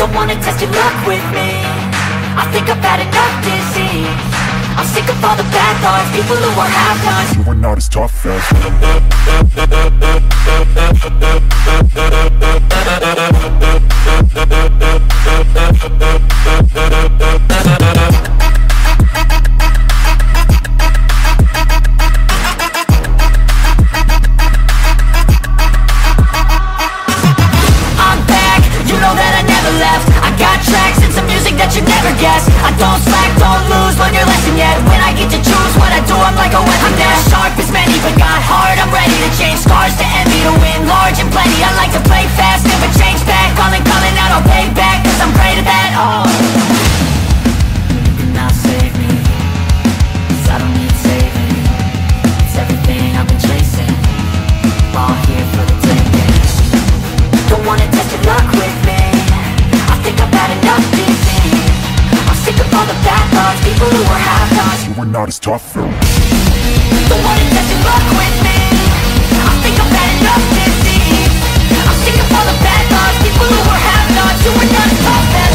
Don't wanna test your luck with me, I think I've had enough disease. I'm sick of all the bad thoughts, people who are half-nuts. You are not as tough as me. I'm back, you know that I never left. I got tracks and some music that you never guessed. I don't slack, don't lose, learn your lesson yet. When I get to choose what I do, I'm like a weapon. I'm not sharp as many, but got hard, I'm ready to change scars to envy, to win large and plenty. I like to play fast, never change back. All in calling out, I'll pay back, cause I'm great at that. Oh, you cannot save me, cause I don't need saving. It's everything I've been chasing, all here for the taking. Don't wanna test your luck with me, I think I've had enough disease. Sick of all the bad thoughts, people who are half-nots. You were not as tough, though. The one that doesn't rock with me, I think I've had enough disease. I'm sick of all the bad thoughts, people who are half-nots. You were not as tough, though.